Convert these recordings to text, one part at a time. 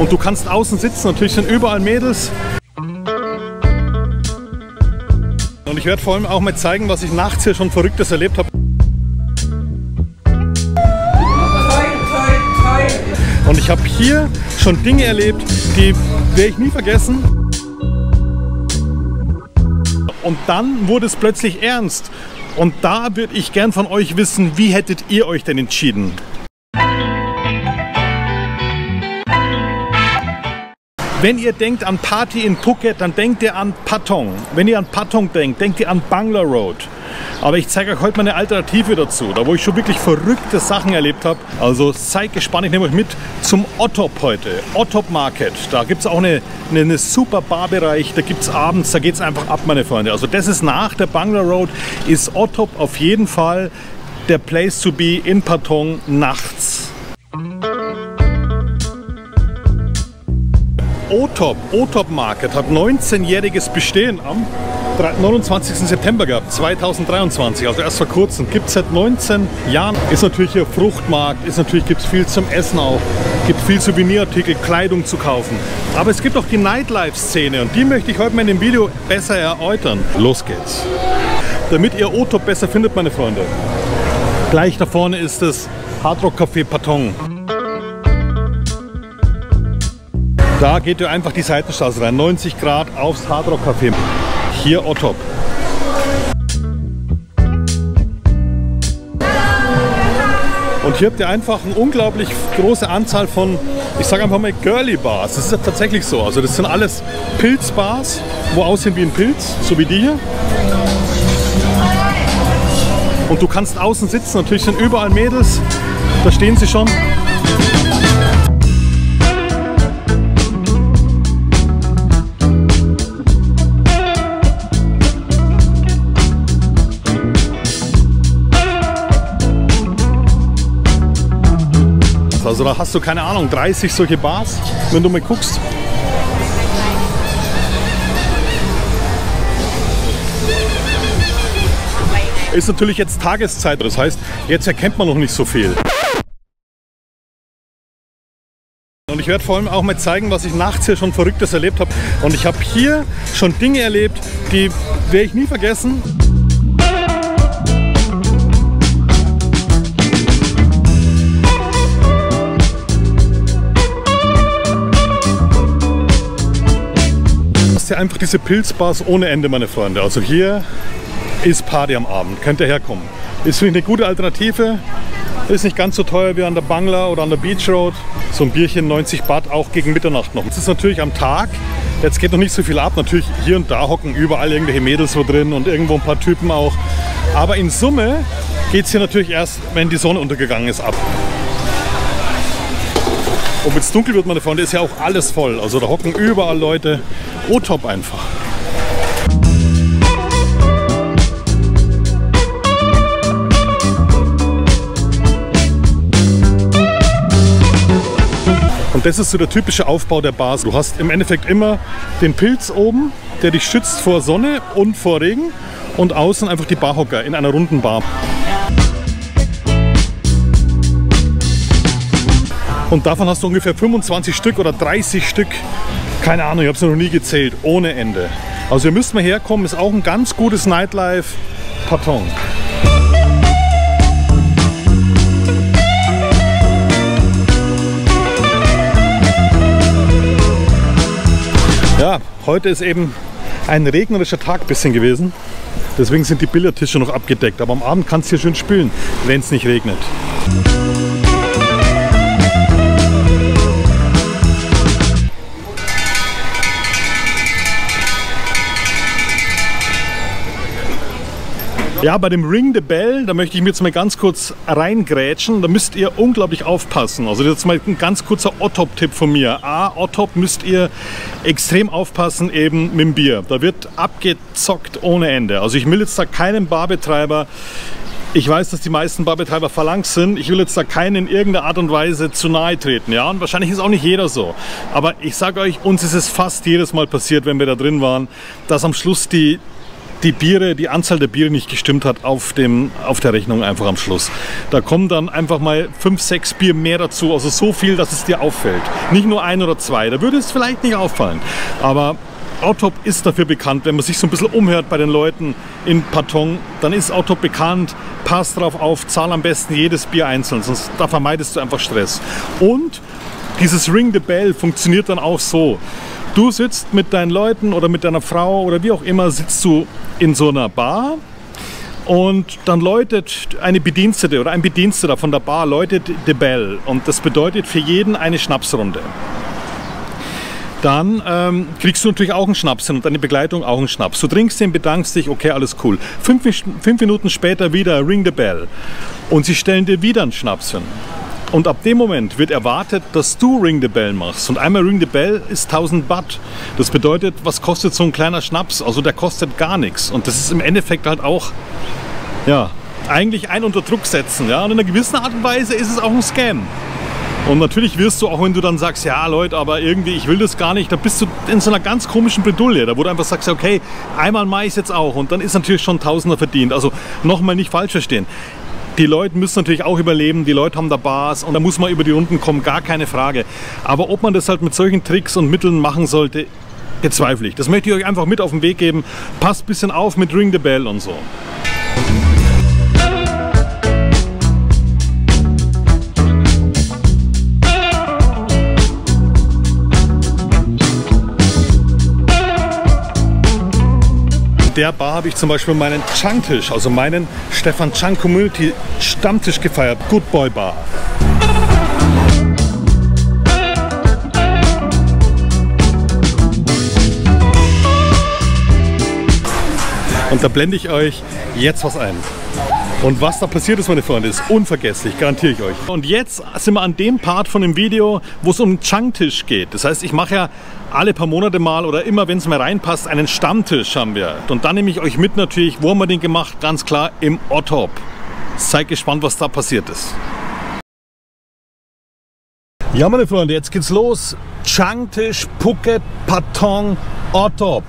und du kannst außen sitzen, natürlich sind überall Mädels. Und ich werde vor allem auch mal zeigen, was ich nachts hier schon Verrücktes erlebt habe. Und ich habe hier schon Dinge erlebt, die werde ich nie vergessen. Und dann wurde es plötzlich ernst. Und da würde ich gern von euch wissen, wie hättet ihr euch denn entschieden? Wenn ihr denkt an Party in Phuket, dann denkt ihr an Patong. Wenn ihr an Patong denkt, denkt ihr an Bangla Road. Aber ich zeige euch heute mal eine Alternative dazu, da wo ich schon wirklich verrückte Sachen erlebt habe. Also seid gespannt, ich nehme euch mit zum OTOP heute, OTOP Market. Da gibt es auch eine super Barbereich, da gibt es abends, da geht es einfach ab, meine Freunde. Also das ist nach der Bangla Road, ist OTOP auf jeden Fall der Place to be in Patong nachts. OTOP, OTOP Market hat 19-jähriges Bestehen am 29. September gehabt, 2023, also erst vor kurzem. Gibt es seit 19 Jahren. Ist natürlich hier Fruchtmarkt, ist natürlich, gibt es viel zum Essen auch, gibt viel Souvenirartikel, Kleidung zu kaufen. Aber es gibt auch die Nightlife-Szene und die möchte ich heute mal in dem Video besser erläutern. Los geht's. Damit ihr OTOP besser findet, meine Freunde, gleich da vorne ist das Hardrock-Café Patong. Da geht ihr einfach die Seitenstraße rein, 90 Grad aufs Hardrock-Café. Hier OTOP. Und hier habt ihr einfach eine unglaublich große Anzahl von, ich sage einfach mal, Girly-Bars. Das ist ja tatsächlich so. Also das sind alles Pilzbars, wo aussehen wie ein Pilz, so wie die hier. Und du kannst außen sitzen, natürlich sind überall Mädels, da stehen sie schon. Also da hast du, keine Ahnung, 30 solche Bars, wenn du mal guckst. Ist natürlich jetzt Tageszeit, das heißt, jetzt erkennt man noch nicht so viel. Und ich werde vor allem auch mal zeigen, was ich nachts hier schon Verrücktes erlebt habe. Und ich habe hier schon Dinge erlebt, die werde ich nie vergessen. Einfach diese Pilzbars ohne Ende, meine Freunde. Also hier ist Party am Abend, könnt ihr herkommen. Ist, finde ich, eine gute Alternative. Ist nicht ganz so teuer wie an der Bangla oder an der Beach Road. So ein Bierchen 90 Baht auch gegen Mitternacht noch. Es ist natürlich am Tag, jetzt geht noch nicht so viel ab. Natürlich hier und da hocken überall irgendwelche Mädels so drin und irgendwo ein paar Typen auch. Aber in Summe geht es hier natürlich erst, wenn die Sonne untergegangen ist, ab. Und wenn es dunkel wird, meine Freunde, ist ja auch alles voll. Also da hocken überall Leute. OTOP einfach. Und das ist so der typische Aufbau der Bars. Du hast im Endeffekt immer den Pilz oben, der dich schützt vor Sonne und vor Regen. Und außen einfach die Barhocker in einer runden Bar. Und davon hast du ungefähr 25 Stück oder 30 Stück, keine Ahnung, ich habe es noch nie gezählt, ohne Ende. Also ihr müsst mal herkommen, ist auch ein ganz gutes Nightlife Patong. Ja, heute ist eben ein regnerischer Tag bisschen gewesen, deswegen sind die Billardtische noch abgedeckt, aber am Abend kannst du hier schön spielen, wenn es nicht regnet. Ja, bei dem Ring the Bell, da möchte ich mir jetzt mal ganz kurz reingrätschen, da müsst ihr unglaublich aufpassen. Also das ist mal ein ganz kurzer OTOP-Tipp von mir. A, OTOP müsst ihr extrem aufpassen eben mit dem Bier. Da wird abgezockt ohne Ende. Also ich will jetzt da keinen Barbetreiber, ich weiß, dass die meisten Barbetreiber Phalanx sind, ich will jetzt da keinen in irgendeiner Art und Weise zu nahe treten. Ja, und wahrscheinlich ist auch nicht jeder so. Aber ich sage euch, uns ist es fast jedes Mal passiert, wenn wir da drin waren, dass am Schluss die die Anzahl der Biere nicht gestimmt hat auf der Rechnung einfach am Schluss. Da kommen dann einfach mal 5, 6 Bier mehr dazu, also so viel, dass es dir auffällt. Nicht nur 1 oder 2, da würde es vielleicht nicht auffallen. Aber OTOP ist dafür bekannt, wenn man sich so ein bisschen umhört bei den Leuten in Patong, dann ist OTOP bekannt, pass drauf auf, zahl am besten jedes Bier einzeln, sonst da vermeidest du einfach Stress. Und dieses Ring the Bell funktioniert dann auch so. Du sitzt mit deinen Leuten oder mit deiner Frau oder wie auch immer, sitzt du in so einer Bar und dann läutet eine Bedienstete oder ein Bediensteter von der Bar läutet the Bell und das bedeutet für jeden eine Schnapsrunde. Dann kriegst du natürlich auch einen Schnaps hin und deine Begleitung auch einen Schnaps. Du trinkst den, bedankst dich, okay, alles cool. 5 Minuten später wieder Ring the Bell und sie stellen dir wieder einen Schnaps hin. Und ab dem Moment wird erwartet, dass du Ring the Bell machst. Und einmal Ring the Bell ist 1000 Baht. Das bedeutet, was kostet so ein kleiner Schnaps? Also der kostet gar nichts. Und das ist im Endeffekt halt auch, ja, eigentlich ein unter Druck setzen. Ja? Und in einer gewissen Art und Weise ist es auch ein Scam. Und natürlich wirst du, auch wenn du dann sagst, ja Leute, aber irgendwie, ich will das gar nicht, da bist du in so einer ganz komischen Bredouille, da wo du einfach sagst, okay, einmal mache ich es jetzt auch und dann ist natürlich schon Tausender verdient. Also nochmal nicht falsch verstehen. Die Leute müssen natürlich auch überleben, die Leute haben da Bars und da muss man über die Runden kommen, gar keine Frage. Aber ob man das halt mit solchen Tricks und Mitteln machen sollte, bezweifle ich. Das möchte ich euch einfach mit auf den Weg geben. Passt ein bisschen auf mit Ring the Bell und so. In der Bar habe ich zum Beispiel meinen Chang-Tisch, also meinen Stefan-Chang-Community-Stammtisch gefeiert, Good Boy-Bar. Und da blende ich euch jetzt was ein. Und was da passiert ist, meine Freunde, ist unvergesslich, garantiere ich euch. Und jetzt sind wir an dem Part von dem Video, wo es um den Chang-Tisch geht. Das heißt, ich mache ja alle paar Monate mal oder immer, wenn es mir reinpasst, einen Stammtisch haben wir. Und dann nehme ich euch mit natürlich, wo haben wir den gemacht? Ganz klar im OTOP. Seid gespannt, was da passiert ist. Ja, meine Freunde, jetzt geht's los. Chang-Tisch, Phuket, Patong, OTOP.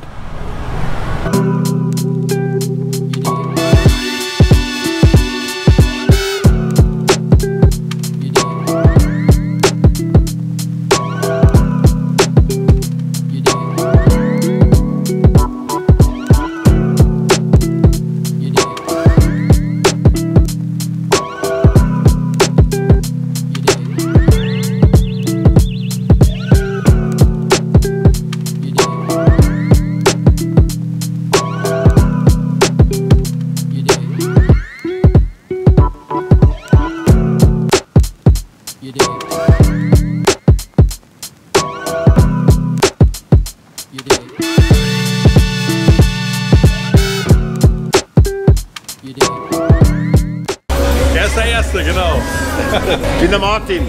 Ich bin der Martin.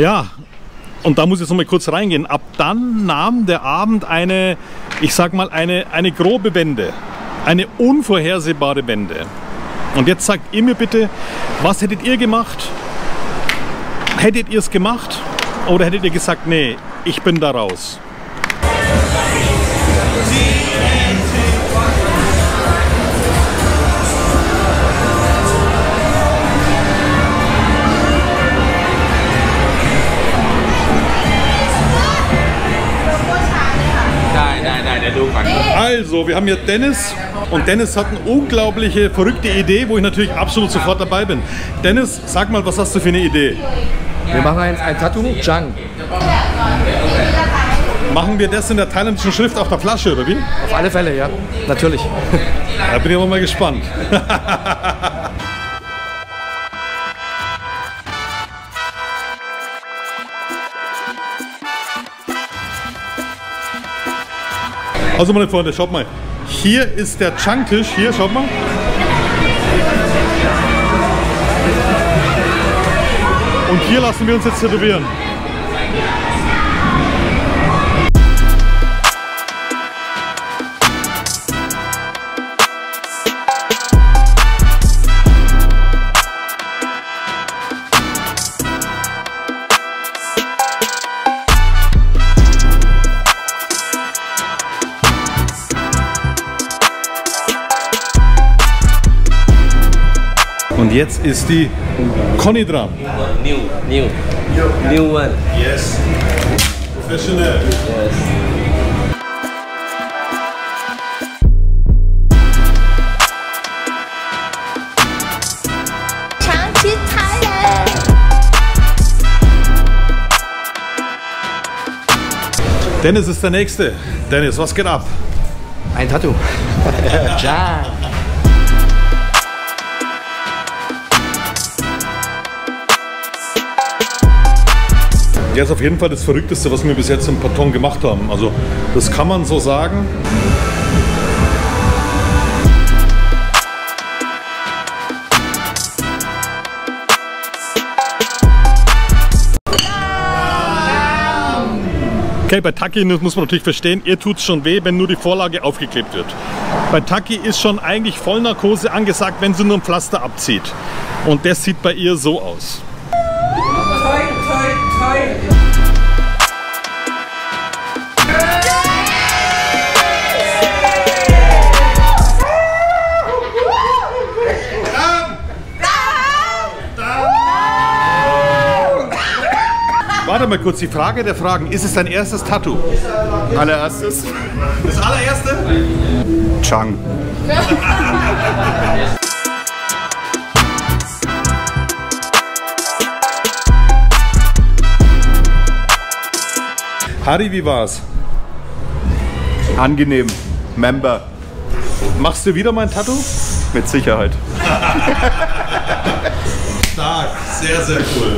Ja, und da muss ich jetzt noch mal kurz reingehen. Ab dann nahm der Abend eine, ich sag mal, eine grobe Wende. Eine unvorhersehbare Wende. Und jetzt sagt ihr mir bitte, was hättet ihr gemacht? Hättet ihr es gemacht? Oder hättet ihr gesagt, nee, ich bin da raus? Also, wir haben hier Dennis, Und Dennis hat eine unglaubliche, verrückte Idee, wo ich natürlich absolut sofort dabei bin. Dennis, sag mal, was hast du für eine Idee? Wir machen jetzt ein Tattoo, Chang. Machen wir das in der thailändischen Schrift auf der Flasche, oder wie? Auf alle Fälle, ja. Natürlich. Da bin ich aber mal gespannt. Also meine Freunde, schaut mal. Hier ist der Chang-Tisch. Hier, schaut mal. Und hier lassen wir uns jetzt tätowieren. Und jetzt ist die Conny dran. New one. Yes. Professional. Yes. Dennis ist der Nächste. Dennis, was geht ab? Ein Tattoo. Ciao. Jetzt auf jeden Fall das Verrückteste, was wir bis jetzt im Patton gemacht haben. Also, das kann man so sagen. Okay, bei Taki, das muss man natürlich verstehen, ihr tut es schon weh, wenn nur die Vorlage aufgeklebt wird. Bei Taki ist schon eigentlich Vollnarkose angesagt, wenn sie nur ein Pflaster abzieht. Und das sieht bei ihr so aus. Warte mal kurz, die Frage der Fragen, ist es dein erstes Tattoo? Allererstes? Das allererste? Chang. Harry, wie war's? Angenehm. Member. Machst du wieder mein Tattoo? Mit Sicherheit. Stark, sehr, sehr cool.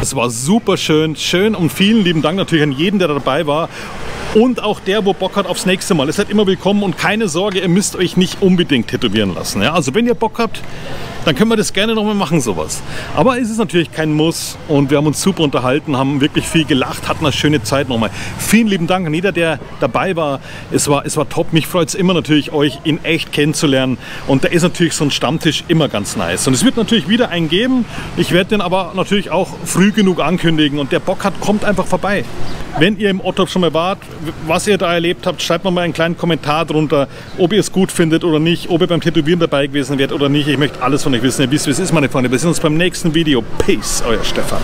Es war super schön, und vielen lieben Dank natürlich an jeden, der dabei war. Und auch der, wo Bock hat aufs nächste Mal. Ihr seid immer willkommen und keine Sorge, ihr müsst euch nicht unbedingt tätowieren lassen. Ja? Also wenn ihr Bock habt, dann können wir das gerne nochmal machen, sowas. Aber es ist natürlich kein Muss und wir haben uns super unterhalten, haben wirklich viel gelacht, hatten eine schöne Zeit nochmal. Vielen lieben Dank an jeder, der dabei war. Es war top. Mich freut es immer natürlich, euch in echt kennenzulernen. Und da ist natürlich so ein Stammtisch immer ganz nice. Und es wird natürlich wieder einen geben. Ich werde den aber natürlich auch früh genug ankündigen und der Bock hat, kommt einfach vorbei. Wenn ihr im OTOP schon mal wart, was ihr da erlebt habt, schreibt mir mal einen kleinen Kommentar drunter, ob ihr es gut findet oder nicht, ob ihr beim Tätowieren dabei gewesen wärt oder nicht. Ich möchte alles von euch wissen. Ihr wisst, wie es ist, meine Freunde. Wir sehen uns beim nächsten Video. Peace, euer Stefan.